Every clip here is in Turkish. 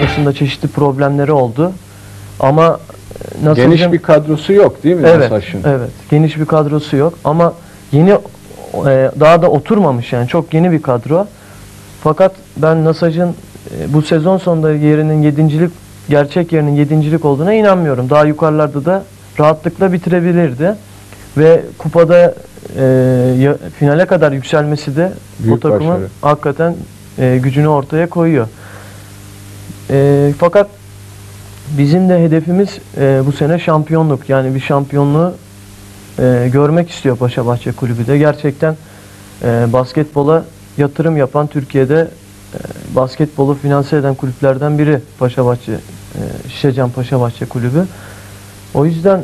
başında çeşitli problemleri oldu. Ama nasıl geniş bir kadrosu yok değil mi Nasaş'ın? Evet, geniş bir kadrosu yok ama yeni daha da oturmamış yani çok yeni bir kadro. Fakat ben Nasaş'ın bu sezon sonunda yerinin 7.lik, gerçek yerinin 7.lik olduğuna inanmıyorum. Daha yukarılarda da rahatlıkla bitirebilirdi ve kupada finale kadar yükselmesi de bu takımın hakikaten gücünü ortaya koyuyor. Fakat bizim de hedefimiz bu sene şampiyonluk. Yani bir şampiyonluğu görmek istiyor Paşabahçe Kulübü de. Gerçekten basketbola yatırım yapan, Türkiye'de basketbolu finanse eden kulüplerden biri Paşabahçe, Şişecam Paşabahçe Kulübü. O yüzden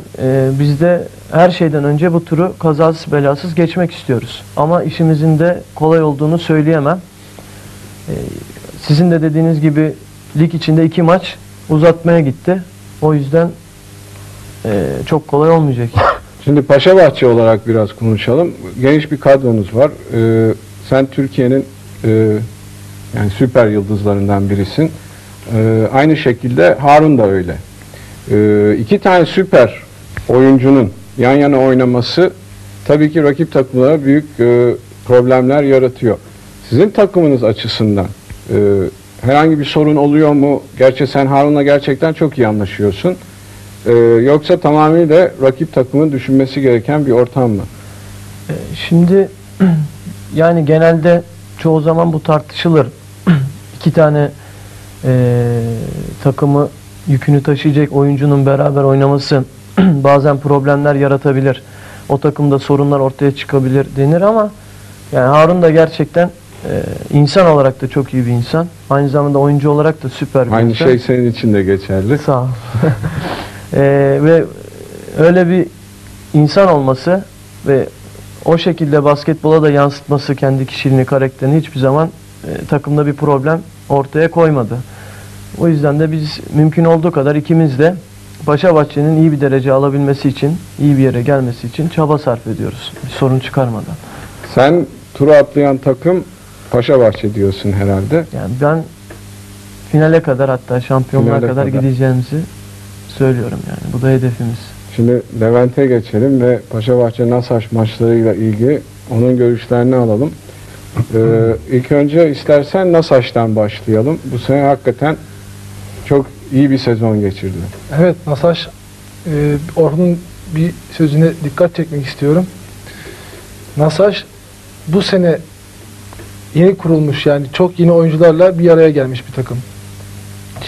biz de her şeyden önce bu turu kazasız belasız geçmek istiyoruz. Ama işimizin de kolay olduğunu söyleyemem. Sizin de dediğiniz gibi lig içinde 2 maç uzatmaya gitti. O yüzden çok kolay olmayacak. Şimdi Paşabahçe olarak biraz konuşalım. Geniş bir kadronuz var. Sen Türkiye'nin yani süper yıldızlarından birisin. Aynı şekilde Harun da öyle. 2 tane süper oyuncunun yan yana oynaması tabii ki rakip takımlara büyük problemler yaratıyor. Sizin takımınız açısından herhangi bir sorun oluyor mu? Gerçi sen Harun'la gerçekten çok iyi anlaşıyorsun. Yoksa tamamıyla rakip takımın düşünmesi gereken bir ortam mı? Şimdi yani genelde çoğu zaman bu tartışılır. 2 tane takımı yükünü taşıyacak oyuncunun beraber oynaması bazen problemler yaratabilir. O takımda sorunlar ortaya çıkabilir denir ama yani Harun da gerçekten insan olarak da çok iyi bir insan. Aynı zamanda oyuncu olarak da süper bir Aynı insan. Şey senin için de geçerli. Sağ ol. Ve öyle bir insan olması ve o şekilde basketbola da yansıtması kendi kişiliğini, karakterini hiçbir zaman takımda bir problem ortaya koymadı. O yüzden de biz mümkün olduğu kadar ikimiz de Paşabahçe'nin iyi bir derece alabilmesi için, iyi bir yere gelmesi için çaba sarf ediyoruz. Bir sorun çıkarmadan. Sen turu atlayan takım Paşabahçe diyorsun herhalde. Yani ben finale kadar, hatta şampiyonluğa kadar gideceğimizi söylüyorum yani. Bu da hedefimiz. Şimdi Levent'e geçelim ve Paşabahçe Nasaş maçlarıyla ilgili onun görüşlerini alalım. İlk önce istersen Nasaş'tan başlayalım. Bu sene hakikaten çok iyi bir sezon geçirdi. Evet, Nasaş, Orhun'un bir sözüne dikkat çekmek istiyorum. Nasaş bu sene yeni kurulmuş, yani çok yeni oyuncularla bir araya gelmiş bir takım.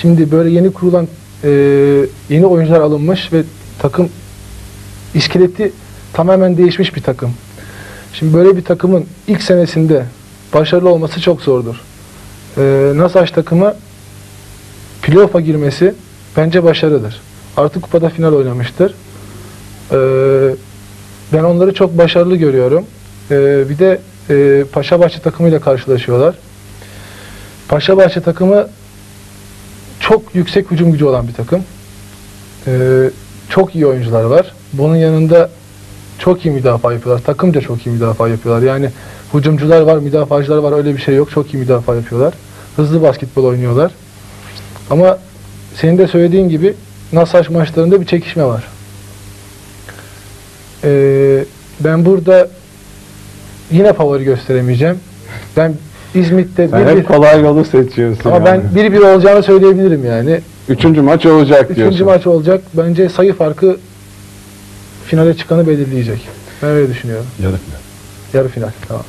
Şimdi böyle yeni kurulan yeni oyuncular alınmış ve takım iskeleti tamamen değişmiş bir takım. Şimdi böyle bir takımın ilk senesinde başarılı olması çok zordur. Nasaş takımı playoff'a girmesi bence başarıdır. Artık kupada final oynamıştır. Ben onları çok başarılı görüyorum. Bir de Paşabahçe takımıyla karşılaşıyorlar. Paşabahçe takımı çok yüksek hücum gücü olan bir takım. Çok iyi oyuncular var. Bunun yanında çok iyi müdafaa yapıyorlar. Takımca çok iyi müdafaa yapıyorlar. Yani hücumcular var, müdafacılar var. Öyle bir şey yok. Çok iyi müdafaa yapıyorlar. Hızlı basketbol oynuyorlar. Ama senin de söylediğin gibi Nasaş maçlarında bir çekişme var. Ben burada yine favori gösteremeyeceğim. Ben İzmit'te bir hep kolay yolu seçiyorsun. Ama yani ben 1-1 olacağını söyleyebilirim yani. 3. maç olacak diyorsun. 3. maç olacak. Bence sayı farkı finale çıkanı belirleyecek. Ben öyle düşünüyorum. Yarı final. Yarı final, tamam.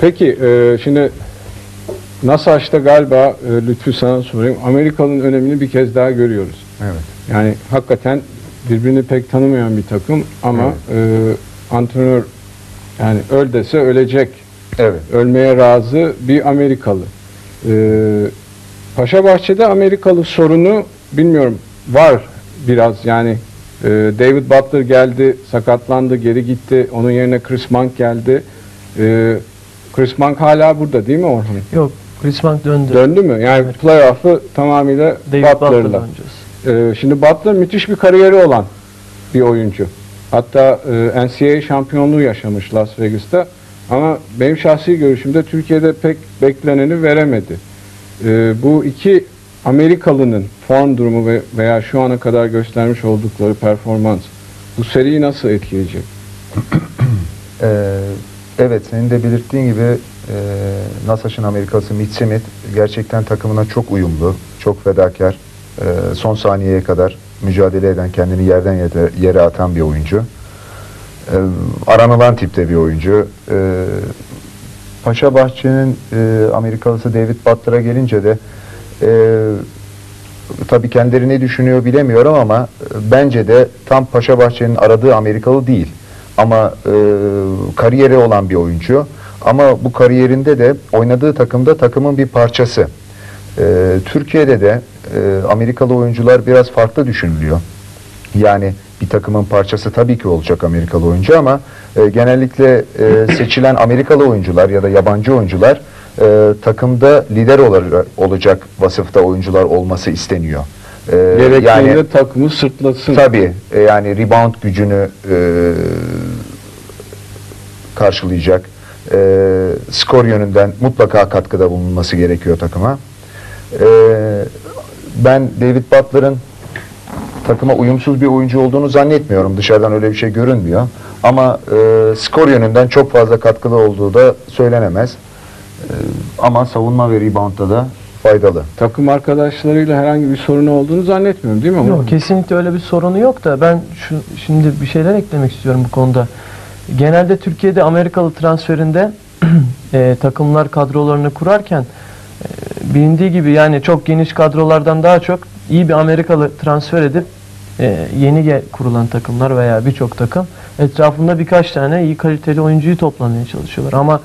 Peki, şimdi Nasaş'ta galiba, Lütfü sana sorayım, Amerika'nın önemini bir kez daha görüyoruz. Evet. Yani hakikaten birbirini pek tanımayan bir takım ama evet, antrenör, yani öl dese ölecek, evet, ölmeye razı bir Amerikalı. Paşabahçe'de Amerikalı sorunu bilmiyorum, var biraz yani. David Butler geldi, sakatlandı, geri gitti. Onun yerine Chris Monk geldi. Chris Monk hala burada değil mi Orhan? Yok, Chris Monk döndü. Döndü mü? Yani evet, playoff'ı tamamıyla Butler'la. Şimdi Butler müthiş bir kariyeri olan bir oyuncu. Hatta NCAA şampiyonluğu yaşamış Las Vegas'ta. Ama benim şahsi görüşümde Türkiye'de pek bekleneni veremedi. Bu iki Amerikalı'nın form durumu veya şu ana kadar göstermiş oldukları performans bu seriyi nasıl etkileyecek? Evet, senin de belirttiğin gibi Nasaş'ın Amerikalısı Mitch Smith gerçekten takımına çok uyumlu, çok fedakar, son saniyeye kadar mücadele eden, kendini yerden yere atan bir oyuncu. Aranılan tipte bir oyuncu. Paşabahçe'nin Amerikalısı David Butler'a gelince de tabii kendileri ne düşünüyor bilemiyorum ama bence de tam Paşabahçe'nin aradığı Amerikalı değil. Ama kariyeri olan bir oyuncu. Ama bu kariyerinde de oynadığı takımda takımın bir parçası. Türkiye'de de Amerikalı oyuncular biraz farklı düşünülüyor. Yani bir takımın parçası tabii ki olacak Amerikalı oyuncu ama genellikle seçilen Amerikalı oyuncular ya da yabancı oyuncular takımda lider olacak vasıfta oyuncular olması isteniyor. Gerektiğinde yani, takımı sırtlasın. Tabii yani rebound gücünü karşılayacak. Skor yönünden mutlaka katkıda bulunması gerekiyor takıma. Ben David Butler'ın takıma uyumsuz bir oyuncu olduğunu zannetmiyorum. Dışarıdan öyle bir şey görünmüyor. Ama skor yönünden çok fazla katkılı olduğu da söylenemez. Ama savunma ve rebound'da da faydalı. Takım arkadaşlarıyla herhangi bir sorunu olduğunu zannetmiyorum, değil mi? Yok, kesinlikle öyle bir sorunu yok da ben şimdi bir şeyler eklemek istiyorum bu konuda. Genelde Türkiye'de Amerikalı transferinde takımlar kadrolarını kurarken bilindiği gibi yani çok geniş kadrolardan daha çok iyi bir Amerikalı transfer edip yeni kurulan takımlar veya birçok takım etrafında birkaç tane iyi kaliteli oyuncuyu toplamaya çalışıyorlar. Ama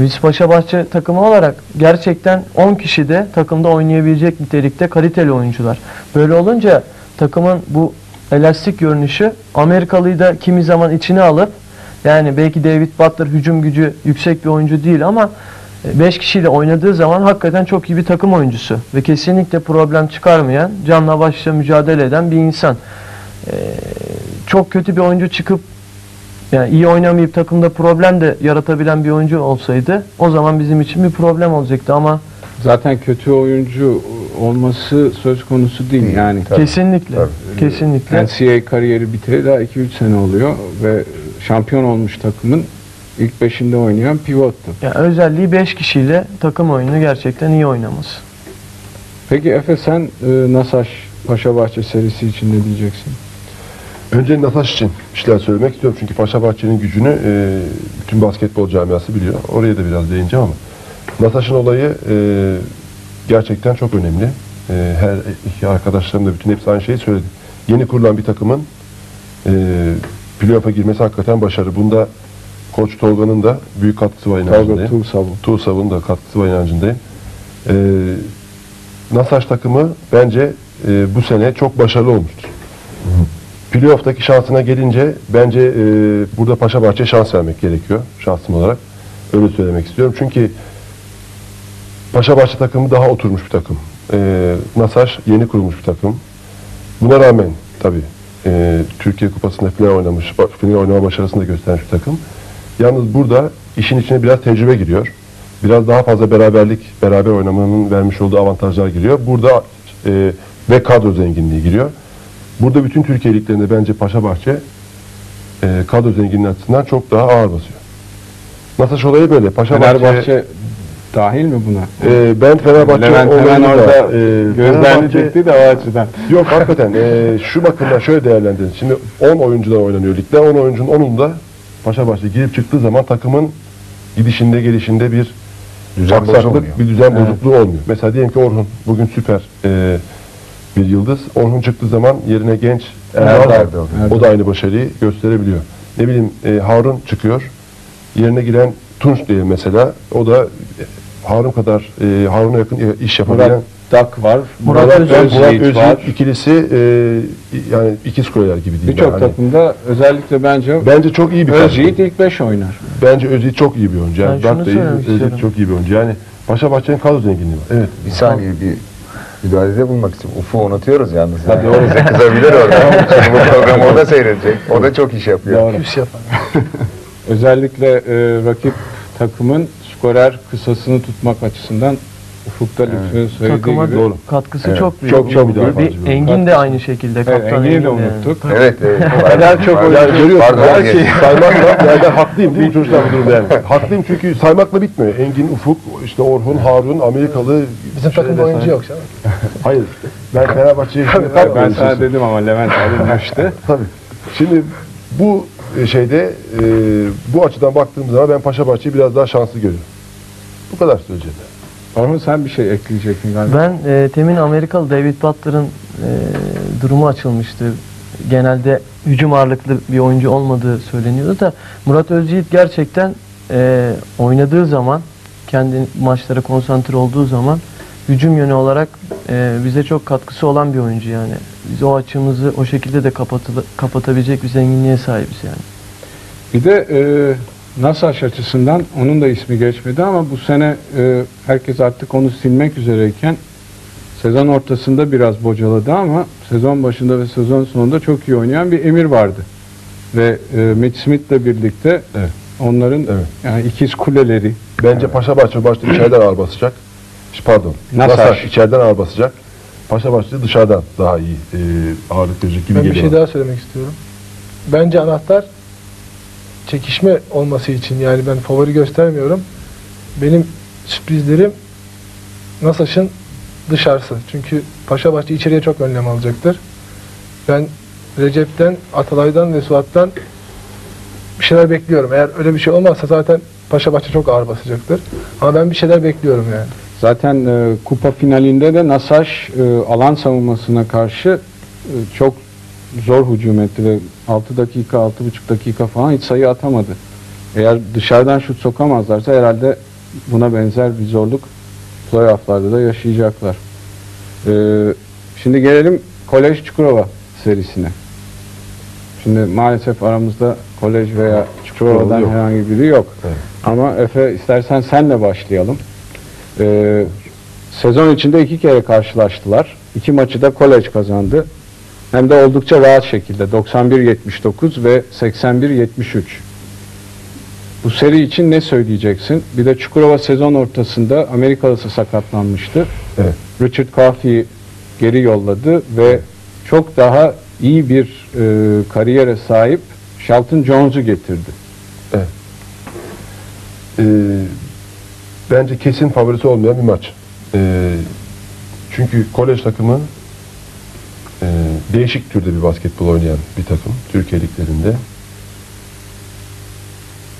biz Paşabahçe takımı olarak gerçekten 10 kişi de takımda oynayabilecek nitelikte kaliteli oyuncular. Böyle olunca takımın bu elastik görünüşü Amerikalıyı da kimi zaman içine alıp yani belki David Butler hücum gücü yüksek bir oyuncu değil ama 5 kişiyle oynadığı zaman hakikaten çok iyi bir takım oyuncusu ve kesinlikle problem çıkarmayan, canla başla mücadele eden bir insan. Çok kötü bir oyuncu çıkıp yani iyi oynamayıp takımda problem de yaratabilen bir oyuncu olsaydı o zaman bizim için bir problem olacaktı ama zaten kötü oyuncu olması söz konusu değil yani. Tabii, kesinlikle. Tabii. Kesinlikle. NCAA kariyeri biteli daha 2-3 sene oluyor ve şampiyon olmuş takımın ilk 5'inde oynayan pivottu. Yani özelliği 5 kişiyle takım oyunu gerçekten iyi oynaması. Peki Efe, sen Nasaş Paşabahçe serisi için ne diyeceksin? Önce Nasaş için bir şeyler söylemek istiyorum. Çünkü Paşabahçe'nin gücünü bütün basketbol camiası biliyor. Oraya da biraz değineceğim ama Nasaş'ın olayı gerçekten çok önemli. Her iki arkadaşlarım da bütün hepsi aynı şeyi söyledi. Yeni kurulan bir takımın playoff'a girmesi hakikaten başarı. Bunda Koç Tolga'nın da büyük katkısı var inancındayım. Tuğsav'ın da katkısı var inancındayım. Nasaş takımı bence bu sene çok başarılı olmuştur. Playoff'taki şansına gelince bence burada Paşabahçe şans vermek gerekiyor şahsım olarak. Öyle söylemek istiyorum. Çünkü Paşabahçe takımı daha oturmuş bir takım. Nasaş yeni kurulmuş bir takım. Buna rağmen tabii Türkiye Kupası'nda final oynama başarısını da göstermiş bir takım. Yalnız burada işin içine biraz tecrübe giriyor. Biraz daha fazla beraber oynamanın vermiş olduğu avantajlar giriyor. Burada ve kadro zenginliği giriyor. Burada bütün Türkiye liglerinde bence Paşabahçe kadro zenginliği açısından çok daha ağır basıyor. Nasaş olayı böyle. Fenerbahçe dahil mi buna? Ben Fenerbahçe orada gözlenecekti de o açıdan. Yok hakikaten şu bakımdan şöyle değerlendirin. Şimdi 10 oyuncudan oynanıyor ligde. 10 oyuncunun 10'unda Paşabahçe girip çıktığı zaman takımın gidişinde gelişinde bir aksaklık, bir düzen bozukluğu olmuyor. Mesela diyelim ki Orhun bugün süper bir yıldız. Orhun çıktığı zaman yerine genç Erdal, o da aynı başarıyı gösterebiliyor. Ne bileyim Harun çıkıyor. Yerine giren Tunç diye mesela. O da Harun kadar Harun'a yakın iş yapabilen Murat Özgeyit var. İkilisi yani ikiz kuleler gibi değil. Birçok takımda özellikle bence çok iyi bir Özgeyit ilk 5 oynar. Bence Özgeyit çok iyi bir oyuncu. Yani Özgeyit çok iyi bir oyuncu. Yani Paşabahçe'nin kadro zenginliği var. Evet. Bir saniye müdahalede bulmak için. Ufuk'u unutuyoruz yalnız. Tabii yani. Bize kızabilir orada. Bu programı o da seyredecek. O da çok iş yapıyor. Doğru. Özellikle rakip takımın skorer kısasını tutmak açısından Ufuk'ta Lütfü'nün söylediği gibi. Takıma katkısı çok büyük. Çok büyük. Engin de aynı şekilde. Kaptan Engin'i de unuttuk. Evet. Eder çok oyuncu görüyorsunuz. Her şeyi saymakla, nereden haklıyım değil mi çocuklar bu durumda yani? Haklıyım çünkü saymakla bitmiyor. Engin, Ufuk, işte Orhun, Harun, Amerikalı. Bizim takımda oyuncu yok. Hayır. Ben Fenerbahçe'ye gittim. Ben sana dedim ama Levent abi düştü. Tabii. Şimdi bu şeyde bu açıdan baktığım zaman ben Paşabahçe'yi biraz daha şanslı görüyorum. Bu kadar söyleyeceğim. Orhun sen bir şey ekleyecektin galiba. Ben temin Amerikalı David Butler'ın durumu açılmıştı. Genelde hücum ağırlıklı bir oyuncu olmadığı söyleniyordu da Murat Özgeyit gerçekten oynadığı zaman, kendi maçlara konsantre olduğu zaman hücum yönü olarak bize çok katkısı olan bir oyuncu yani. Biz o açığımızı o şekilde de kapatabilecek bir zenginliğe sahibiz yani. Bir de Nasaş açısından onun da ismi geçmedi ama bu sene herkes artık onu silmek üzereyken sezon ortasında biraz bocaladı ama sezon başında ve sezon sonunda çok iyi oynayan bir Emir vardı. Ve Mitch Smith'le birlikte evet. Onların evet. Yani ikiz kuleleri. Bence evet. Paşabahçe başta içeriden ağır basacak. Pardon, Nasaş içeriden ağır basacak. Paşabahçe dışarıdan daha iyi ağırlık verecek gibi geliyor. Ben bir şey daha söylemek istiyorum. Bence anahtar çekişme olması için yani ben favori göstermiyorum. Benim sürprizlerim Nasaş'ın dışarısı. Çünkü Paşabahçe içeriye çok önlem alacaktır. Ben Recep'ten, Atalay'dan ve Suat'tan bir şeyler bekliyorum. Eğer öyle bir şey olmazsa zaten Paşabahçe çok ağır basacaktır. Ama ben bir şeyler bekliyorum yani. Zaten kupa finalinde de Nasaş alan savunmasına karşı çok zor hücum etti ve 6 dakika, 6,5 dakika falan hiç sayı atamadı. Eğer dışarıdan şut sokamazlarsa herhalde buna benzer bir zorluk playoff'larda da yaşayacaklar. Şimdi gelelim Kolej Çukurova serisine. Şimdi maalesef aramızda Kolej veya Çukurova'dan herhangi biri yok. Evet. Ama Efe istersen senle başlayalım. Sezon içinde 2 kere karşılaştılar. 2 maçı da Kolej kazandı. Hem de oldukça rahat şekilde 91-79 ve 81-73. Bu seri için ne söyleyeceksin? Bir de Çukurova sezon ortasında Amerikalısı sakatlanmıştı. Evet. Richard Coffey'i geri yolladı ve çok daha iyi bir kariyere sahip Shelton Jones'u getirdi. Evet. Bence kesin favorisi olmayan bir maç. Çünkü Kolej takımı değişik türde bir basketbol oynayan bir takım Türkiye liglerinde.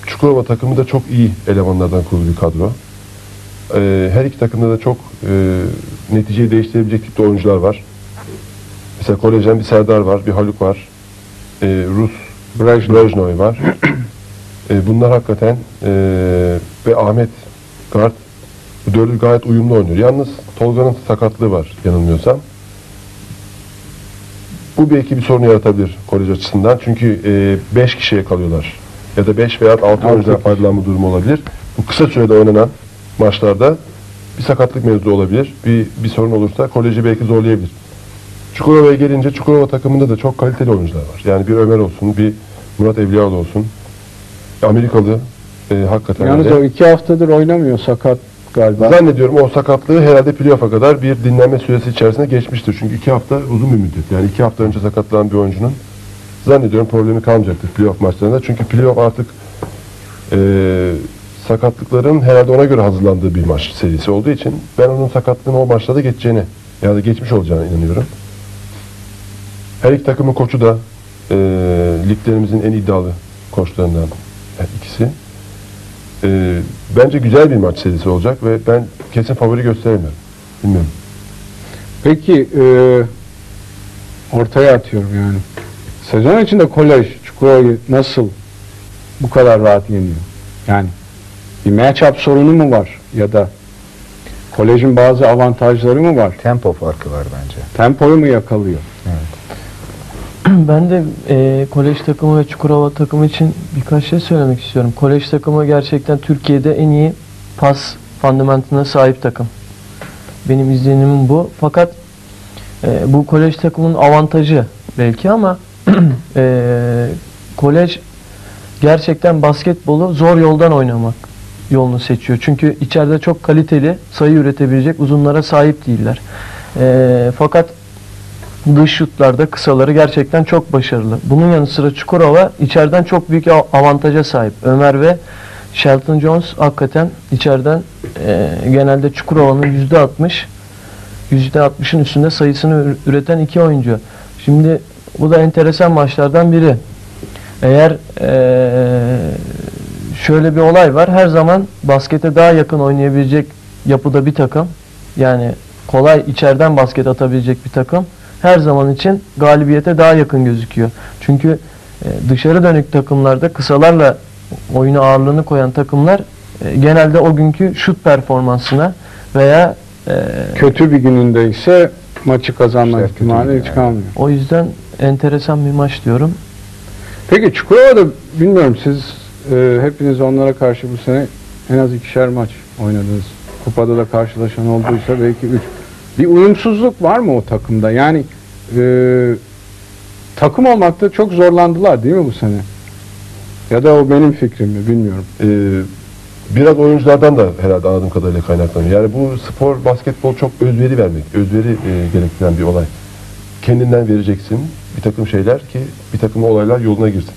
Çukurova takımı da çok iyi elemanlardan kurulu bir kadro. Her iki takımda da çok neticeyi değiştirebilecek tipte oyuncular var. Mesela Kolej'den bir Serdar var, bir Haluk var. Rus Brejnoy var. Bunlar hakikaten ve Ahmet Kart, bu dördü gayet uyumlu oynuyor. Yalnız Tolga'nın sakatlığı var yanılmıyorsam. Bu belki bir sorun yaratabilir Kolej açısından. Çünkü 5 kişiye kalıyorlar. Ya da 5 veya 6 oyuncudan faydalanma durumu olabilir. Bu kısa sürede oynanan maçlarda bir sakatlık mevzu olabilir. Bir sorun olursa Kolej'i belki zorlayabilir. Çukurova'ya gelince Çukurova takımında da çok kaliteli oyuncular var. Yani bir Ömer olsun, bir Murat Evliyalı olsun. Amerikalı. Hakikaten yalnız öyle. O 2 haftadır oynamıyor sakat galiba. Zannediyorum o sakatlığı herhalde playoff'a kadar bir dinlenme süresi içerisinde geçmiştir. Çünkü 2 hafta uzun bir müddet. Yani 2 hafta önce sakatlanan bir oyuncunun zannediyorum problemi kalmayacaktır playoff maçlarında. Çünkü playoff artık sakatlıkların herhalde ona göre hazırlandığı bir maç serisi olduğu için ben onun sakatlığının o maçlarda geçeceğine ya da geçmiş olacağına inanıyorum. Her iki takımın koçu da liglerimizin en iddialı koçlarından ikisi. Bence güzel bir maç serisi olacak ve ben kesin favori gösteremiyorum. Bilmiyorum. Peki ortaya atıyorum yani. Sezon içinde Kolej Çukurova'yı nasıl bu kadar rahat yeniyor? Yani bir matchup sorunu mu var ya da Kolej'in bazı avantajları mı var? Tempo farkı var bence. Tempoyu mu yakalıyor? Evet. Ben de Kolej takımı ve Çukurova takımı için birkaç şey söylemek istiyorum. Kolej takımı gerçekten Türkiye'de en iyi pas fundamentına sahip takım. Benim izlenimim bu. Fakat bu Kolej takımının avantajı belki ama Kolej gerçekten basketbolu zor yoldan oynamak yolunu seçiyor. Çünkü içeride çok kaliteli sayı üretebilecek uzunlara sahip değiller. Fakat dış şutlarda kısaları gerçekten çok başarılı. Bunun yanı sıra Çukurova içeriden çok büyük avantaja sahip. Ömer ve Shelton Jones hakikaten içeriden genelde Çukurova'nın %60'ın üstünde sayısını üreten iki oyuncu. Şimdi bu da enteresan maçlardan biri. Eğer şöyle bir olay var, her zaman baskete daha yakın oynayabilecek yapıda bir takım, yani kolay içeriden basket atabilecek bir takım her zaman için galibiyete daha yakın gözüküyor. Çünkü dışarı dönük takımlarda kısalarla oyuna ağırlığını koyan takımlar genelde o günkü şut performansına veya kötü bir gününde ise maçı kazanma ihtimali hiç kalmıyor. O yüzden enteresan bir maç diyorum. Peki Çukurova'da bilmiyorum, siz hepiniz onlara karşı bu sene en az 2'şer maç oynadınız. Kupada da karşılaşan olduysa belki 3. Bir uyumsuzluk var mı o takımda? Yani takım olmakta çok zorlandılar değil mi bu sene? Ya da o benim fikrim mi bilmiyorum. Biraz oyunculardan da herhalde anladığım kadarıyla kaynaklanıyor. Yani bu spor, basketbol çok özveri vermek, özveri gerektiren bir olay. Kendinden vereceksin bir takım şeyler ki bir takım olaylar yoluna girsin.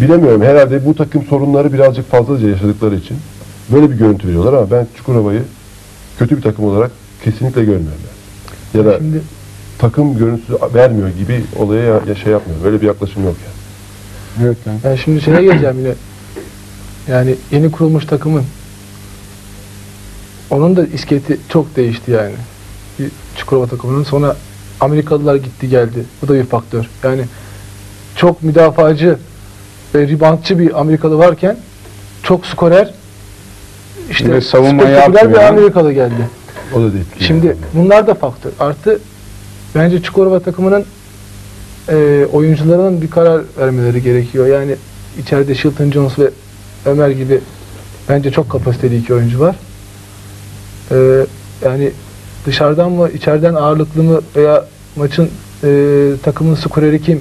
Bilemiyorum, herhalde bu takım sorunları birazcık fazlaca yaşadıkları için böyle bir görüntü veriyorlar ama ben Çukurova'yı kötü bir takım olarak kesinlikle görmüyorum. Ya da şimdi, takım görüntüsü vermiyor gibi olaya şey yapmıyor. Böyle bir yaklaşım yok yani. Evet, yani. Ben şimdi şeye geleceğim bile. Yani yeni kurulmuş takımın, onun da iskeleti çok değişti yani. Bir Çukurova takımının, sonra Amerikalılar gitti geldi. Bu da bir faktör. Yani çok müdafacı ve ribantçı bir Amerikalı varken çok skorer, işte spektaküler bir Amerikalı geldi. O da değil. Şimdi yani bunlar da faktör. Artı bence Çukurova takımının oyuncularının bir karar vermeleri gerekiyor. Yani içeride Shelton Jones ve Ömer gibi bence çok kapasiteli iki oyuncu var. Yani dışarıdan mı, içeriden ağırlıklı mı veya maçın takımın skoreri kim?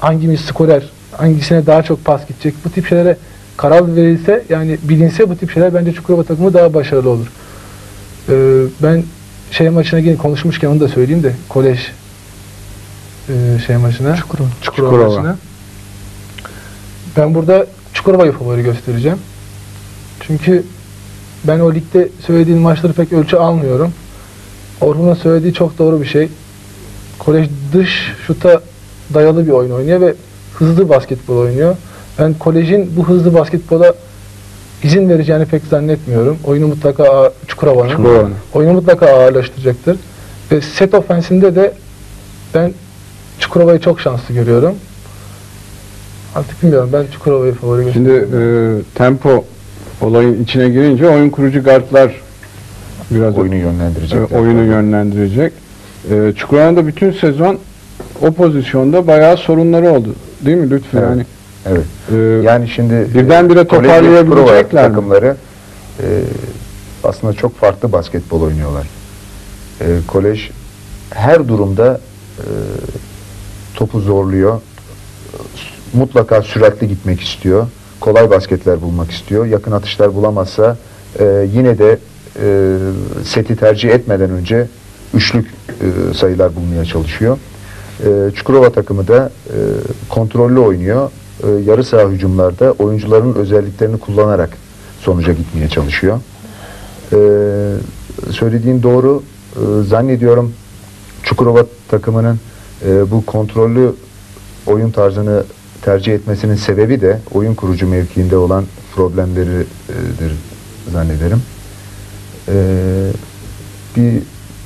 Hangimiz skorer? Hangisine daha çok pas gidecek? Bu tip şeylere karar verilse, yani bilinse bu tip şeyler, bence Çukurova takımı daha başarılı olur. Ben şey maçına yine konuşmuşken onu da söyleyeyim de, kolej şey maçına, Çukurova maçına. Ben burada Çukurova'yı favori göstereceğim. Çünkü ben o ligde söylediğim maçları pek ölçü almıyorum. Orhun'un söylediği çok doğru bir şey. Kolej dış şuta dayalı bir oyun oynuyor ve hızlı basketbol oynuyor. Ben kolejin bu hızlı basketbola izin vereceğini pek zannetmiyorum. Oyunu mutlaka Çukurova'nın oyunu mutlaka ağırlaştıracaktır. Ve set ofensinde de ben Çukurova'yı çok şanslı görüyorum. Artık bilmiyorum, ben Çukurova'yı favori gösteriyorum. Şimdi tempo olayın içine girince oyun kurucu guardlar biraz oyunu yönlendirecek. Oyunu yönlendirecek. Çukurova'da bütün sezon o pozisyonda bayağı sorunları oldu. Değil mi Lütfi? Evet. Yani evet. Yani şimdi birdenbire toparlayabilecekler takımları aslında çok farklı basketbol oynuyorlar. Kolej her durumda topu zorluyor. Mutlaka süratli gitmek istiyor. Kolay basketler bulmak istiyor. Yakın atışlar bulamazsa yine de seti tercih etmeden önce üçlük sayılar bulmaya çalışıyor. Çukurova takımı da kontrollü oynuyor. Yarı saha hücumlarda oyuncuların özelliklerini kullanarak sonuca gitmeye çalışıyor. Söylediğin doğru. Zannediyorum Çukurova takımının bu kontrollü oyun tarzını tercih etmesinin sebebi de oyun kurucu mevkiinde olan problemleridir zannederim. Bir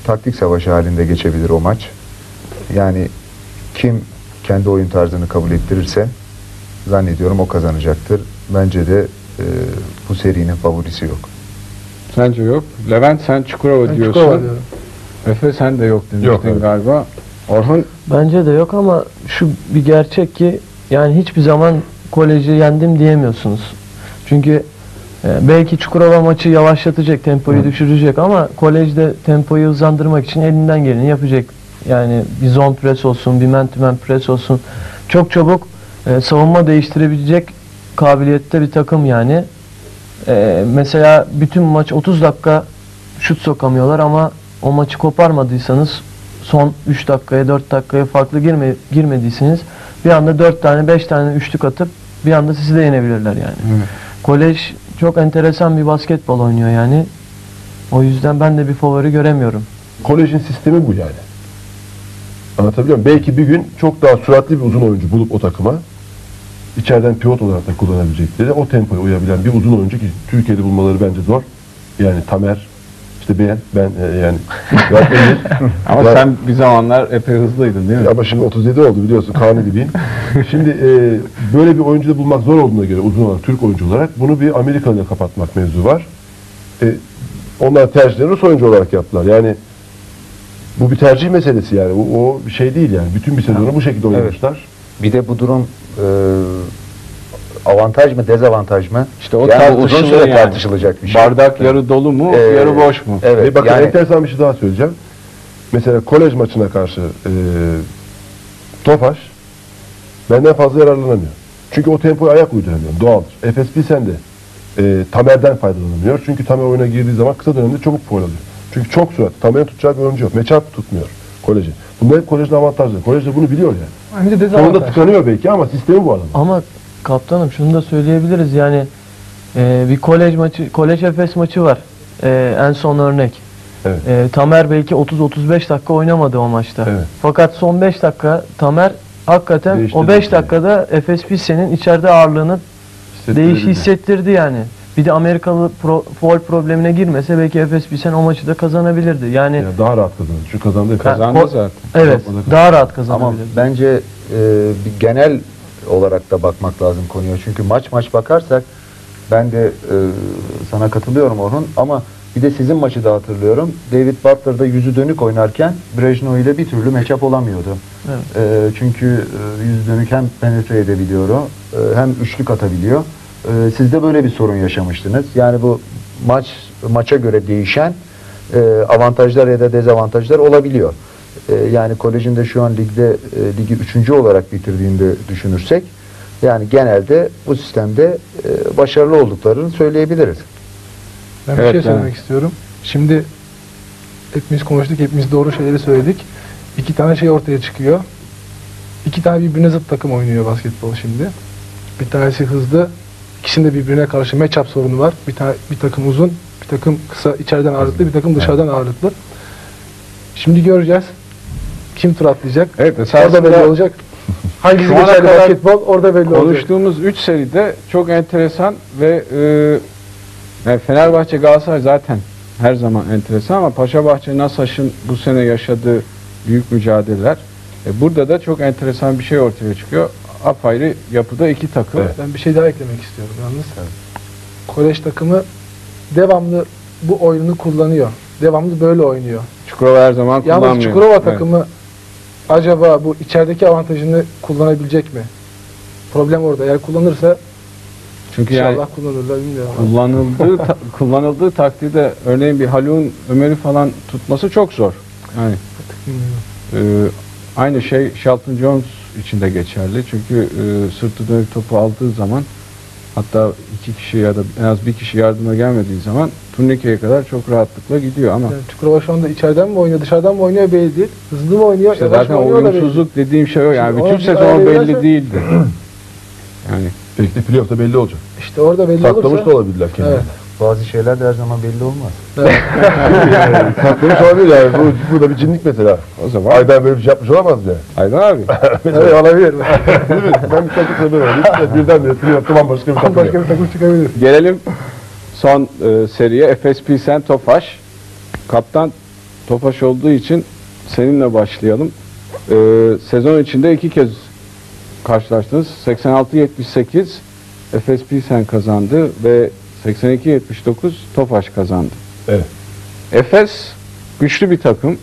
taktik savaşı halinde geçebilir o maç. Yani kim kendi oyun tarzını kabul ettirirse zannediyorum o kazanacaktır. Bence de bu serinin favorisi yok. Sence yok. Levent sen Çukurova diyorsun. Çukurova diyorum. Efe sen de yok demiştin yok, galiba. Orhan? Bence de yok ama şu bir gerçek ki, yani hiçbir zaman koleji yendim diyemiyorsunuz. Çünkü belki Çukurova maçı yavaşlatacak, tempoyu düşürecek ama kolejde tempoyu hızlandırmak için elinden geleni yapacak. Yani bir zon pres olsun, bir man to man pres olsun. Çok çabuk savunma değiştirebilecek kabiliyette bir takım yani. Mesela bütün maç 30 dakika şut sokamıyorlar ama o maçı koparmadıysanız, son 3 dakikaya 4 dakikaya farklı girmediyseniz bir anda 4 tane 5 tane üçlük atıp bir anda sizi de yenebilirler yani. Evet. Kolej çok enteresan bir basketbol oynuyor yani. O yüzden ben de bir favori göremiyorum. Kolejin sistemi bu yani. Anlatabiliyor muyum? Belki bir gün çok daha süratli bir uzun oyuncu bulup o takıma içeriden pivot olarak da kullanabilecekleri, o tempoya uyabilen bir uzun oyuncu ki Türkiye'de bulmaları bence zor. Yani Tamer, işte ben yani. Ama ben, sen bir zamanlar epey hızlıydın değil mi? Ama şimdi 37 oldu biliyorsun, karnı gibiyim. Şimdi böyle bir oyuncu da bulmak zor olduğuna göre uzun olarak, Türk oyuncu olarak bunu bir Amerikalı'ya kapatmak mevzu var. Onlar tercihlerini Rus oyuncu olarak yaptılar. Yani bu bir tercih meselesi yani. O bir şey değil yani. Bütün bir sezonu bu şekilde oynamışlar. Evet. Bir de bu durum avantaj mı dezavantaj mı? İşte o yani uzun süre yani tartışılacak bir şey. Bardak yarı dolu mu, yarı boş mu? Evet. Bakın yani, enteresan bir şey daha söyleyeceğim. Mesela kolej maçına karşı Tofaş benden fazla yararlanamıyor. Çünkü o tempoya ayak uyduramıyor. Doğaldır. Efes Pilsen de Tamer'den faydalanamıyor. Çünkü Tamer oyuna girdiği zaman kısa dönemde çabuk foul alıyor. Çünkü çok süratli. Tamer'in tutacağı bir oyuncu yok. Matchup tutmuyor koleji. Bunlar hep kolejin avantajları. Kolej de bunu biliyor yani. Bence sonunda tıkanıyor belki ama sistemi bu adamın. Ama kaptanım şunu da söyleyebiliriz yani bir kolej maçı, kolej Efes maçı var. En son örnek. Evet. Tamer belki 30-35 dakika oynamadı o maçta. Evet. Fakat son 5 dakika Tamer hakikaten değişti o 5 dakikada yani. Efes Pilsen'in içeride ağırlığını hissettirdi yani. Bir de Amerikalı foul problemine girmese belki Efes Pilsen o maçı da kazanabilirdi. Yani ya daha rahat kazandı. Çünkü kazandı zaten. Evet. Daha rahat kazanabilirdi. Ama bence bir genel olarak da bakmak lazım konuya. Çünkü maç bakarsak ben de sana katılıyorum Orhun ama bir de sizin maçı da hatırlıyorum. David Butler'da yüzü dönük oynarken Brejnoy ile bir türlü matchup olamıyordu. Evet. Çünkü yüzü dönük hem penetre edebiliyor hem üçlük atabiliyor. Siz de böyle bir sorun yaşamıştınız. Yani bu maça göre değişen avantajlar ya da dezavantajlar olabiliyor. Yani kolejin de şu an ligde ligi 3. olarak bitirdiğini de düşünürsek yani genelde bu sistemde başarılı olduklarını söyleyebiliriz. Ben bir şey söylemek istiyorum. Şimdi hepimiz konuştuk, hepimiz doğru şeyleri söyledik. İki tane şey ortaya çıkıyor. İki tane birbirine zıt takım oynuyor basketbol şimdi. Bir tanesi hızlı, ikisinde birbirine karşı matchup sorunu var. Bir takım uzun, bir takım kısa, içeriden ağırlıklı, bir takım dışarıdan ağırlıklı. Şimdi göreceğiz. Kim tur atlayacak? Evet, orada belli olacak. Hangisi geçerli basketbol? Orada belli olacak. Konuştuğumuz 3 seride çok enteresan ve yani Fenerbahçe Galatasaray zaten her zaman enteresan ama Paşabahçe Nasaş'ın bu sene yaşadığı büyük mücadeleler. Burada da çok enteresan bir şey ortaya çıkıyor. Apayrı yapıda iki takım. Evet. Ben bir şey daha eklemek istiyorum yalnız. Evet. Kolej takımı devamlı bu oyunu kullanıyor. Devamlı böyle oynuyor. Çukurova her zaman kullanmıyor. Yalnız Çukurova takımı acaba bu içerideki avantajını kullanabilecek mi? Problem orada. Eğer kullanırsa çünkü inşallah yani kullanırlar bilmiyorum. Kullanıldığı takdirde örneğin bir Harun Ömer'i falan tutması çok zor. Yani, aynı şey Shelton Jones için de geçerli. Çünkü sırtı dönük topu aldığı zaman hatta iki kişi ya da en az bir kişi yardıma gelmediği zaman turnikeye kadar çok rahatlıkla gidiyor ama yani Çukurova şu anda içeriden mi oynuyor, dışarıdan mı oynuyor belli değil. Hızlı mı oynuyor, işte yavaş mı oynuyor da belli. Oyunsuzluk dediğim şey o yani. Şimdi bütün sezon belli değildi. Yani belki playoff'ta belli olacak. İşte orada belli saklamış olursa. Saklamış da olabilirler kendileri. Evet. Bazı şeyler de her zaman belli olmaz. Evet. Yani, saklamış olabilir yani. Bu da bir cinlik mesela. O zaman Aydan böyle bir şey yapmış olamaz ya. Aydan abi. Evet olabilir. Değil mi? Ben bir takım sebebi birden de playoff'ta bambaşka bir takım. Başka bir takım çıkabilir. Gelelim son seriye Efes Pilsen Tofaş. Kaptan Tofaş olduğu için seninle başlayalım. Sezon içinde iki kez karşılaştınız. 86-78 Efes Pilsen kazandı ve 82-79 Tofaş kazandı. Evet. Efes güçlü bir takım.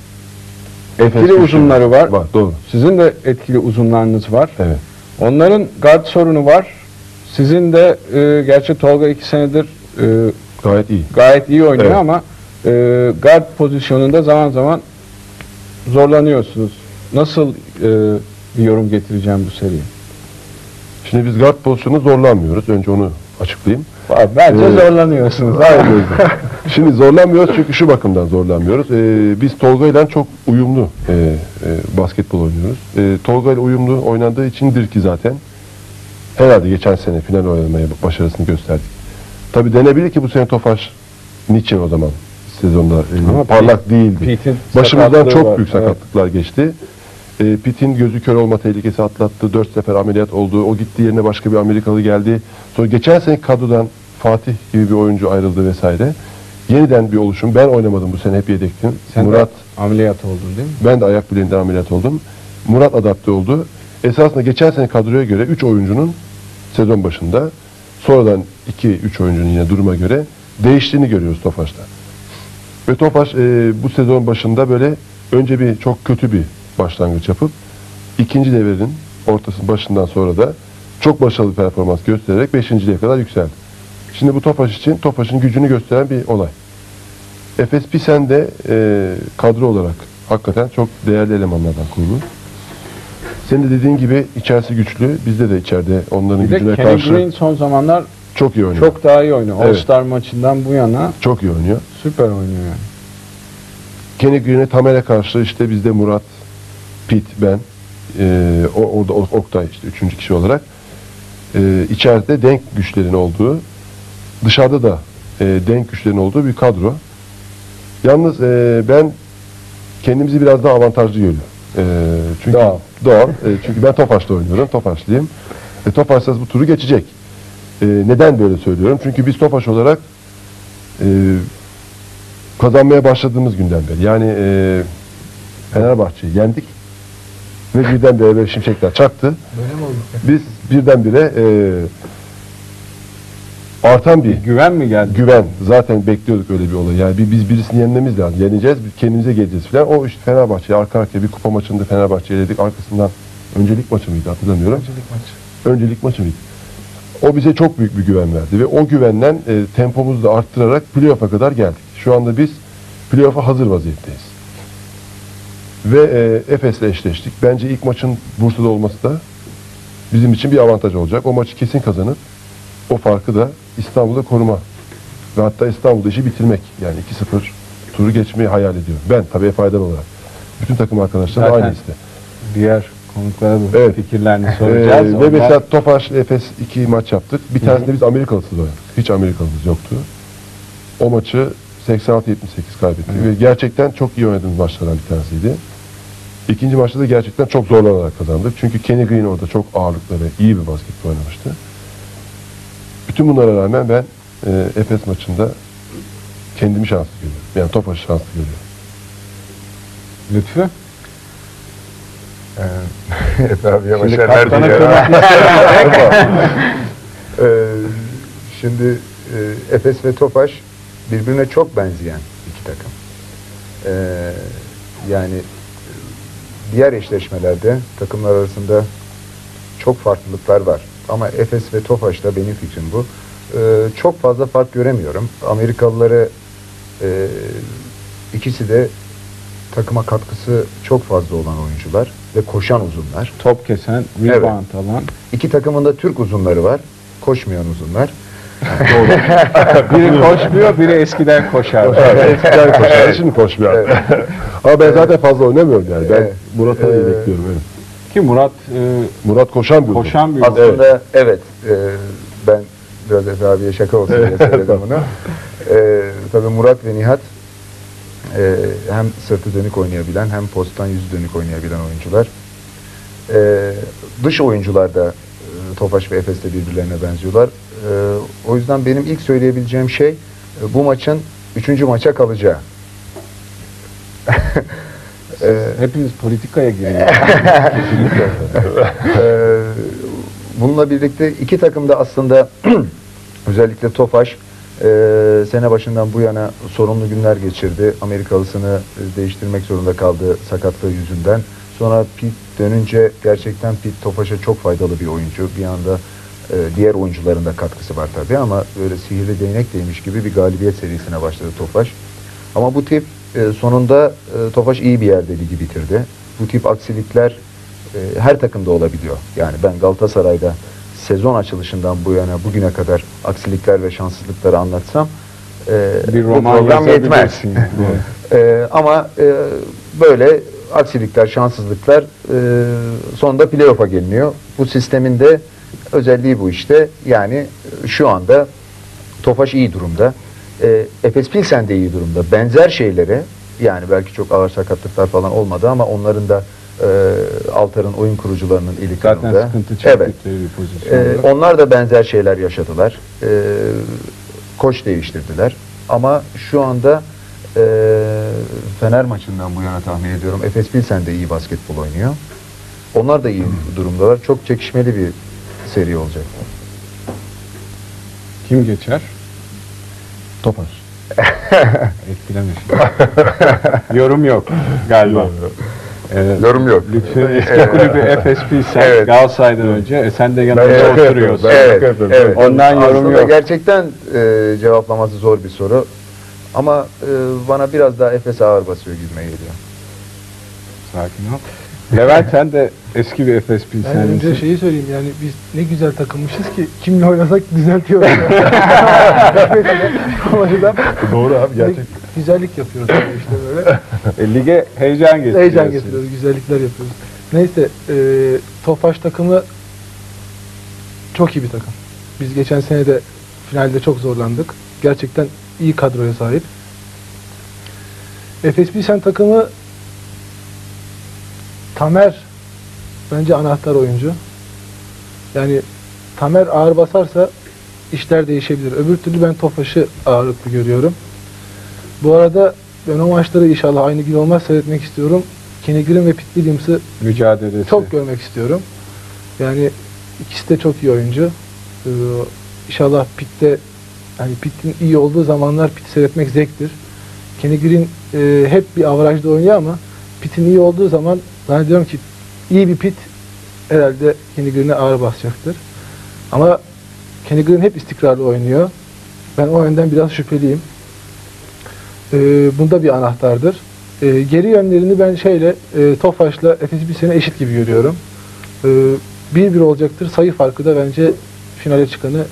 Etkili uzunları var. Doğru. Sizin de etkili uzunlarınız var. Evet. Onların guard sorunu var. Sizin de gerçi Tolga 2 senedir gayet iyi oynuyor evet. Ama guard pozisyonunda zaman zaman zorlanıyorsunuz. Nasıl bir yorum getireceğim bu seriye? Şimdi biz guard pozisyonu zorlanmıyoruz. Önce onu açıklayayım. Bence zorlanıyorsunuz. Şimdi zorlanmıyoruz çünkü şu bakımdan zorlanmıyoruz. Biz Tolga ile çok uyumlu basketbol oynuyoruz. Tolga ile uyumlu oynandığı içindir ki zaten herhalde geçen sene final oynamaya başarısını gösterdik. Tabi denebilir ki bu sene Tofaş niçin o zaman sezonda parlak değildi. Başımızdan çok büyük sakatlıklar geçti. Pit'in gözü kör olma tehlikesi atlattı. 4 sefer ameliyat oldu. O gitti, yerine başka bir Amerikalı geldi. Sonra geçen sene kadrodan Fatih gibi bir oyuncu ayrıldı vesaire. Yeniden bir oluşum. Ben oynamadım bu sene, hep yedektim. Sen Murat ameliyat oldun değil mi? Ben de ayak bileğinden ameliyat oldum. Murat adapte oldu. Esasında geçen sene kadroya göre 3 oyuncunun sezon başında, sonradan 2-3 oyuncunun yine duruma göre değiştiğini görüyoruz Tofaş'ta. Ve Tofaş bu sezon başında böyle önce bir çok kötü bir başlangıç yapıp ikinci devrenin ortasının başından sonra da çok başarılı performans göstererek 5.'liğe kadar yükseldi. Şimdi bu Tofaş için Tofaş'ın gücünü gösteren bir olay. Efes Pilsen de kadro olarak hakikaten çok değerli elemanlardan kurulu. Senin de dediğin gibi içerisi güçlü. Bizde de içeride onların gücüne karşı. Kenny Green son zamanlar çok iyi oynuyor. Çok daha iyi oynuyor. Evet. All-Star maçından bu yana çok iyi oynuyor. Süper oynuyor yani. Kenny Green'e, Tamer'e karşı işte bizde Murat, Pit, ben, orada Oktay işte 3. kişi olarak içeride denk güçlerin olduğu, dışarıda da denk güçlerin olduğu bir kadro. Yalnız ben kendimizi biraz daha avantajlı görüyorum. Çünkü doğal. Çünkü ben Tofaş'ta oynuyorum, Tofaşlıyım. Tofaş'ta bu turu geçecek. Neden böyle söylüyorum? Çünkü biz Tofaş olarak kazanmaya başladığımız günden beri, yani Fenerbahçe'yi yendik ve birdenbire böyle şimşekler çaktı. Böyle mi oldu? Biz birdenbire artan bir güven mi geldi? Güven. Zaten bekliyorduk öyle bir olayı. Yani biz birisini yenmemiz lazım. Yeneceğiz, kendimize geleceğiz filan. O işte Fenerbahçe'ye arka arkaya bir kupa maçında Fenerbahçe'ye eledik. Arkasından öncelik maçı mıydı? Hatırlamıyorum. Öncelik maçı. Öncelik maçı mıydı? O bize çok büyük bir güven verdi ve o güvenden tempomuzu da arttırarak playoff'a kadar geldik. Şu anda biz playoff'a hazır vaziyetteyiz. Ve Efes'le eşleştik. Bence ilk maçın Bursa'da olması da bizim için bir avantaj olacak. O maçı kesin kazanıp o farkı da İstanbul'da koruma ve hatta İstanbul'da işi bitirmek, yani 2-0 turu geçmeyi hayal ediyorum. Ben tabii Efe Aydan olarak. Bütün takım arkadaşlar aynı liste. Diğer konuklara bu fikirlerini soracağız. Ve mesela Tofaş Efes 2 maç yaptık. Bir tanesinde biz Amerikalısız oynadık. Hiç Amerikalımız yoktu. O maçı 86-78 kaybettik. Ve gerçekten çok iyi oynadığımız maçlardan bir tanesiydi. İkinci maçta da gerçekten çok zorlanarak kazandık. Çünkü Kenny Green orada çok ağırlıklı ve iyi bir basketbol oynamıştı. Bütün bunlara rağmen ben Efes maçında kendimi şanslı görüyorum. Yani Tofaş'ı şanslı görüyorum. Lütfü? Tabii yavaş erler şimdi Efes ve Tofaş birbirine çok benzeyen iki takım. Yani diğer eşleşmelerde takımlar arasında çok farklılıklar var. Ama Efes ve Tofaş'ta benim fikrim bu. Çok fazla fark göremiyorum. Amerikalıları ikisi de takıma katkısı çok fazla olan oyuncular ve koşan uzunlar. Top kesen, rebound alan. İki takımın da Türk uzunları var. Koşmayan uzunlar. Doğru. Biri koşmuyor, biri eskiden koşardı. Eskiden koşardı, şimdi koşmuyor. Evet. Ama ben zaten fazla oynamıyorum yani. Ben Murat'ı bekliyorum. Evet. Ki Murat koşan bir oyuncu. Aslında ben biraz Efe abiye şaka olsun diye söyledim bunu. Tabii Murat ve Nihat hem sırtı dönük oynayabilen hem posttan yüzü dönük oynayabilen oyuncular. Dış oyuncular da Tofaş ve Efes'te birbirlerine benziyorlar. O yüzden benim ilk söyleyebileceğim şey bu maçın 3. maça kalacağı. Hepiniz politikaya giriyor. Bununla birlikte iki takım da aslında özellikle Tofaş sene başından bu yana sorunlu günler geçirdi. Amerikalısını değiştirmek zorunda kaldı sakatlığı yüzünden. Sonra Pete dönünce gerçekten Pete Tofaş'a çok faydalı bir oyuncu. Bir anda diğer oyuncuların da katkısı var tabii ama böyle sihirli değnek değmiş gibi bir galibiyet serisine başladı Tofaş. Ama bu tip sonunda Tofaş iyi bir yerde ligi bitirdi. Bu tip aksilikler her takımda olabiliyor. Yani ben Galatasaray'da sezon açılışından bu yana bugüne kadar aksilikler ve şanssızlıkları anlatsam bir roman yetmez. Ama böyle aksilikler, şanssızlıklar sonunda playoff'a geliniyor. Bu sistemin de özelliği bu işte. Yani şu anda Tofaş iyi durumda. Efes Pilsen de iyi durumda. Benzer şeylere, yani belki çok ağır sakatlıklar falan olmadı ama onların da Altar'ın oyun kurucularının ilik kanında. Evet. Onlar da benzer şeyler yaşadılar. Koç değiştirdiler. Ama şu anda Fener maçından bu yana tahmin ediyorum Efes Pilsen de iyi basketbol oynuyor. Onlar da iyi durumdalar. Çok çekişmeli bir seri olacak. Kim geçer? Topaş. Etkilemiş. Yorum yok galiba. Yorum yok. Lütfen eski kulübü Efes Pilsen, evet. Galatasaray'dan önce sen de yanımda oturuyorsun. Evet, evet. Ondan yorum yok. Gerçekten cevaplaması zor bir soru. Ama bana biraz daha Efes ağır basıyor gitmeye geliyor. Sakin ol. Levent sen de eski bir Efes Pilsen. Ben önce şeyi söyleyeyim, yani biz ne güzel takılmışız ki kimle oynasak düzeltiyoruz. Doğru abi, gerçek. Güzellik yapıyoruz yani işte böyle. Lige heyecan getiriyoruz. Heyecan getiriyoruz, güzellikler yapıyoruz. Neyse, Tofaş takımı çok iyi bir takım. Biz geçen sene de finalde çok zorlandık. Gerçekten iyi kadroya sahip. Efes Pilsen takımı, Tamer bence anahtar oyuncu. Yani Tamer ağır basarsa işler değişebilir. Öbür türlü ben Tofaş'ı ağırlıklı görüyorum. Bu arada ben o maçları inşallah aynı gün olmaz seyretmek istiyorum. Kenny Green ve Pete Williams'ı mücadelesi çok görmek istiyorum. Yani ikisi de çok iyi oyuncu. İnşallah Pit'te, yani Pit'in iyi olduğu zamanlar Pit'i seyretmek zevktir. Kenny Green hep bir averajda oynuyor ama Pit'in iyi olduğu zaman zannediyorum ki iyi bir Pit herhalde Kenny Green'e ağır basacaktır. Ama Kenny Green hep istikrarlı oynuyor. Ben o yönden biraz şüpheliyim. Bunda bir anahtardır. Geri yönlerini ben Tofaş'la Efes bir sene eşit gibi görüyorum. 1-1 olacaktır. Sayı farkı da bence finale çıkanı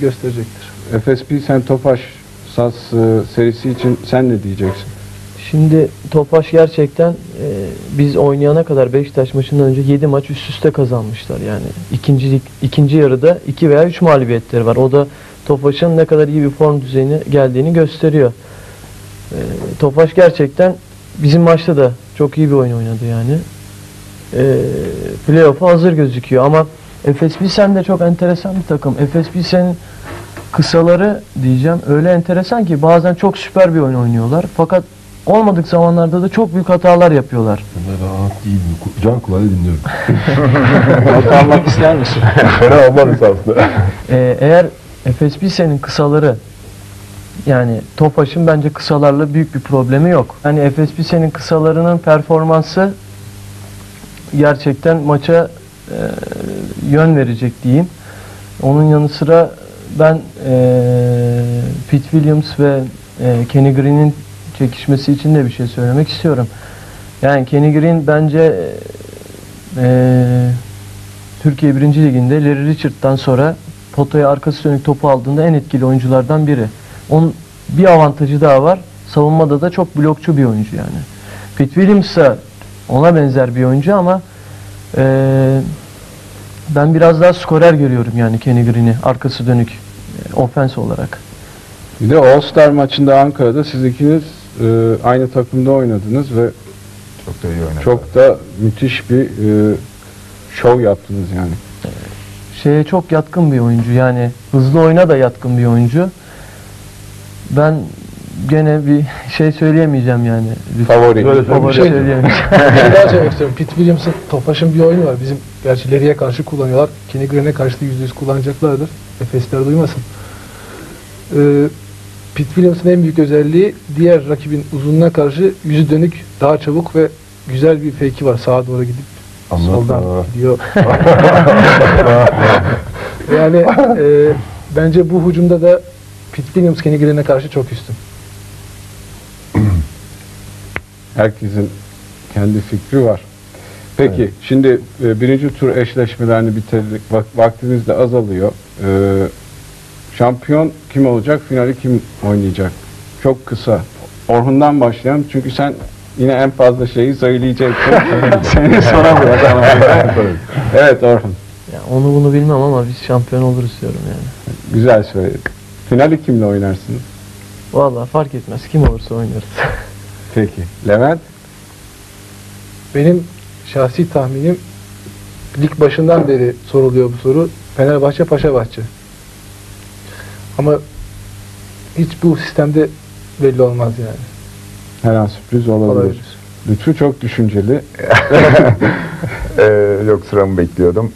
gösterecektir. Efes Pilsen Tofaş SAS serisi için sen ne diyeceksin? Şimdi Tofaş gerçekten biz oynayana kadar Beşiktaş maçından önce 7 maç üst üste kazanmışlar. Yani ikinci yarıda 2 veya 3 mağlubiyetleri var. O da Tofaş'ın ne kadar iyi bir form düzeyine geldiğini gösteriyor. Tofaş gerçekten bizim maçta da çok iyi bir oyun oynadı yani. Playoff'a hazır gözüküyor ama Efes Pilsen de çok enteresan bir takım. Efes Pilsen'in kısaları diyeceğim öyle enteresan ki bazen çok süper bir oyun oynuyorlar fakat olmadık zamanlarda da çok büyük hatalar yapıyorlar. Ömer rahat değil mi? Can kulağıyla dinliyorum. Hata almak ister misin? Fena olmadı aslında. Eğer Efes Pilsen'in kısaları, yani Tofaş'ın bence kısalarla büyük bir problemi yok. Yani Efes Pilsen'in kısalarının performansı gerçekten maça yön verecek diyeyim. Onun yanı sıra ben Pete Williams ve Kenny Green'in çekişmesi için de bir şey söylemek istiyorum. Yani Kenny Green bence Türkiye 1. Ligi'nde Larry Richard'dan sonra potaya arkası dönük topu aldığında en etkili oyunculardan biri. Onun bir avantajı daha var. Savunmada da çok blokçu bir oyuncu yani. Pete Williams da ona benzer bir oyuncu ama ben biraz daha skorer görüyorum yani Kenny Green'i arkası dönük ofens olarak. Bir de All-Star maçında Ankara'da siz ikiniz aynı takımda oynadınız ve çok da iyi oynadı. Çok da müthiş bir şov yaptınız yani. Şeye çok yatkın bir oyuncu yani, hızlı oyuna da yatkın bir oyuncu. Ben gene bir şey söyleyemeyeceğim yani. Favori söyleyemeyeceğim. Daha söylemek istiyorum. Pete Williams'ın Tofaş'ın bir oyunu var. Bizim gerçi Larry'e karşı kullanıyorlar. Kenny Green'e karşı da %100 kullanacaklardır. Efesler duymasın. Pete Williams'ın en büyük özelliği diğer rakibin uzunluğuna karşı yüzü dönük, daha çabuk ve güzel bir fake'i var. Sağa doğru gidip soldan gidiyor. Yani bence bu hücumda da Pete Williams Kenny Green'e karşı çok üstün. Herkesin kendi fikri var. Peki evet. Şimdi birinci tur eşleşmelerini bitirdik. Vaktimiz de azalıyor. Şampiyon kim olacak? Finali kim oynayacak? Çok kısa. Orhun'dan başlayalım. Çünkü sen yine en fazla şeyi söyleyeceksin. Seni sona bırakalım. Evet Orhun. Ya onu bunu bilmem ama biz şampiyon oluruz diyorum yani. Güzel söyledin. Finali kimle oynarsınız? Vallahi fark etmez. Kim olursa oynarız. Peki. Levent? Benim şahsi tahminim, lig başından beri soruluyor bu soru. Fenerbahçe, Paşabahçe. Ama hiç bu sistemde belli olmaz yani. Her an sürpriz olabilir. Lütfü çok düşünceli. Yok, sıramı bekliyordum.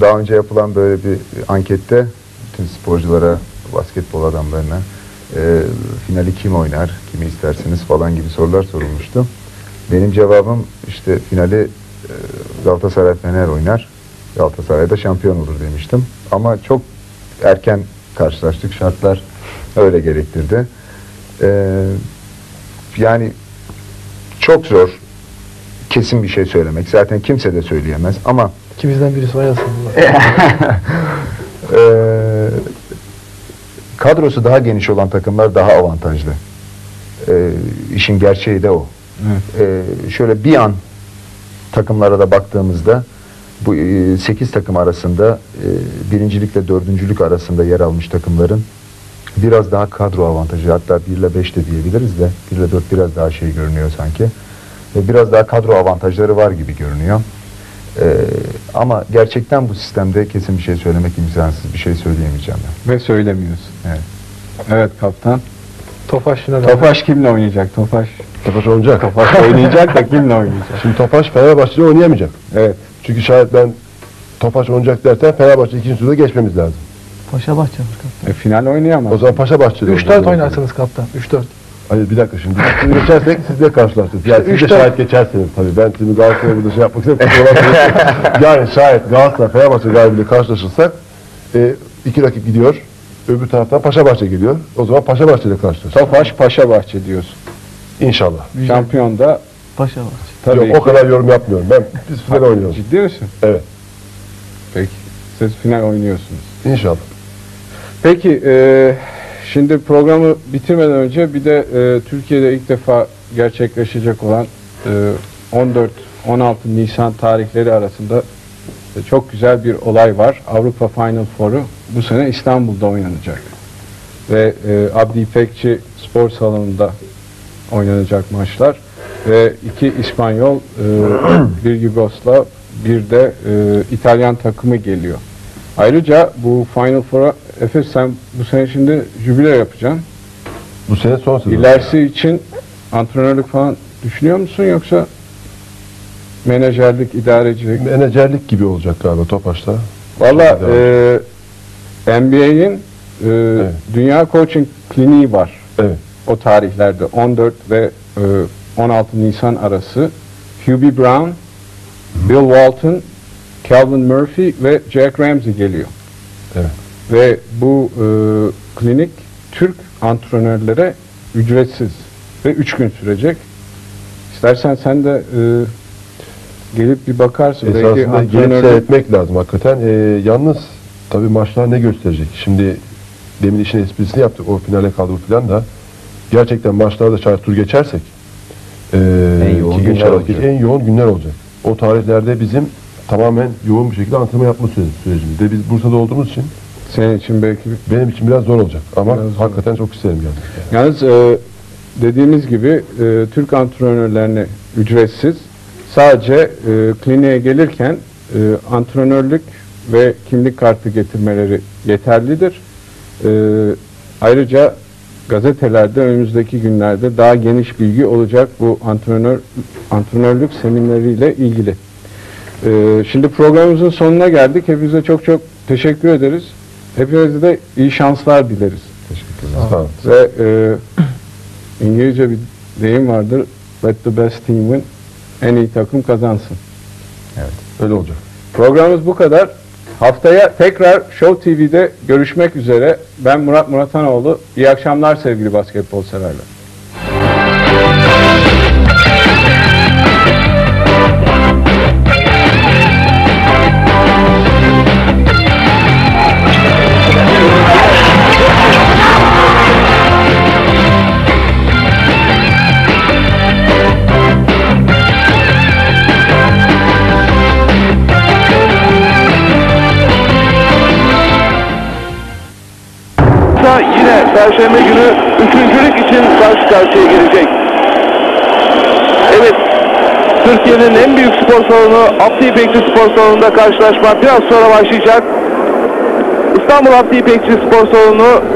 Daha önce yapılan böyle bir ankette bütün sporculara, basketbol adamlarına finali kim oynar, kimi istersiniz falan gibi sorular sorulmuştu. Benim cevabım işte finali Galatasaray Fener oynar, Galatasaray'da şampiyon olur demiştim. Ama çok erken karşılaştık, şartlar öyle gerektirdi. Yani çok zor kesin bir şey söylemek, zaten kimse de söyleyemez ama... İkimizden birisi oynasın. Kadrosu daha geniş olan takımlar daha avantajlı. İşin gerçeği de o. Evet. Şöyle bir an takımlara da baktığımızda bu 8 takım arasında birincilikle dördüncülük arasında yer almış takımların biraz daha kadro avantajı, hatta 1 ile 5 de diyebiliriz de 1 ile 4 biraz daha şey görünüyor sanki. Biraz daha kadro avantajları var gibi görünüyor. Ama gerçekten bu sistemde kesin bir şey söylemek imkansız, bir şey söyleyemeyeceğim ben. Ve söylemiyorsun. Evet, evet kaptan. Tofaş kimle oynayacak? Tofaş oynayacak. Tofaş oynayacak da kimle oynayacak? Şimdi Tofaş Fenerbahçe'de oynayamayacak. Evet. Çünkü şayet ben Tofaş oynayacak dersen Fenerbahçe ikinci turda geçmemiz lazım. Paşabahçe mi kaptan? Final oynayamaz. O zaman Paşabahçe'de 3-4 oynarsınız kaptan. 3-4. Hayır bir dakika şimdi. Siz geçersek sizle karşılaştık. Yani siz de şayet geçersiniz tabii. Ben şimdi Galatasaray'a burada şey yapmak istemiyorum. Yani şayet Galatasaray Fenerbahçe galibiyle karşılaşırsak iki rakip gidiyor. Öbür taraftan Paşabahçe geliyor. O zaman Paşabahçe ile karşılaştık. Tofaş Paşabahçe diyorsun. İnşallah. Şampiyon da Paşabahçe. Tabii yok, o kadar yorum yapmıyorum. Ben biz final oynuyoruz. Ciddi misin? Evet. Peki. Siz final oynuyorsunuz. İnşallah. Peki şimdi programı bitirmeden önce bir de Türkiye'de ilk defa gerçekleşecek olan 14-16 Nisan tarihleri arasında çok güzel bir olay var. Avrupa Final Four'u bu sene İstanbul'da oynanacak. Ve Abdi İpekçi spor salonunda oynanacak maçlar. Ve iki İspanyol, bir Yugoslav, bir de İtalyan takımı geliyor. Ayrıca bu Final Four'a Efes, sen bu sene şimdi jübile yapacaksın. Bu sene son sezon. İlerisi için antrenörlük falan düşünüyor musun, yoksa menajerlik, idarecilik? Menajerlik gibi olacak galiba Topaş'ta. Valla NBA'in evet. Dünya Coaching Kliniği var. Evet. O tarihlerde 14 ve 16 Nisan arası Hubie Brown, Bill Walton, Calvin Murphy ve Jack Ramsey geliyor. Evet. Ve bu klinik Türk antrenörlere ücretsiz ve 3 gün sürecek. İstersen sen de gelip bir bakarsın. Esasında gelip seyretmek lazım hakikaten. Yalnız tabii maçlar ne gösterecek? Şimdi demin işin esprisini yaptık, o finale kaldık falan da. Gerçekten maçlarda şayet tur geçersek en yoğun günler olacak. O tarihlerde bizim tamamen yoğun bir şekilde antrenman yapma sürecimiz. Ve biz Bursa'da olduğumuz için senin için belki... Benim için biraz zor olacak ama hakikaten çok isterim yani. Yalnız dediğimiz gibi Türk antrenörlerine ücretsiz, sadece kliniğe gelirken antrenörlük ve kimlik kartı getirmeleri yeterlidir. Ayrıca gazetelerde önümüzdeki günlerde daha geniş bilgi olacak bu antrenörlük semineriyle ilgili. Şimdi programımızın sonuna geldik. Hepinize çok çok teşekkür ederiz. Hepinize de iyi şanslar dileriz. Teşekkürler. Sağ olun. Ve İngilizce bir deyim vardır. Let the best team win. En iyi takım kazansın. Evet. Öyle olacak. Programımız bu kadar. Haftaya tekrar Show TV'de görüşmek üzere. Ben Murat Muratanoğlu. İyi akşamlar sevgili basketbol severler. Perşembe günü üçüncülük için karşı karşıya gelecek. Evet, Türkiye'nin en büyük spor salonu Abdi İpekçi Spor Salonu'nda karşılaşma biraz sonra başlayacak. İstanbul Abdi İpekçi Spor Salonu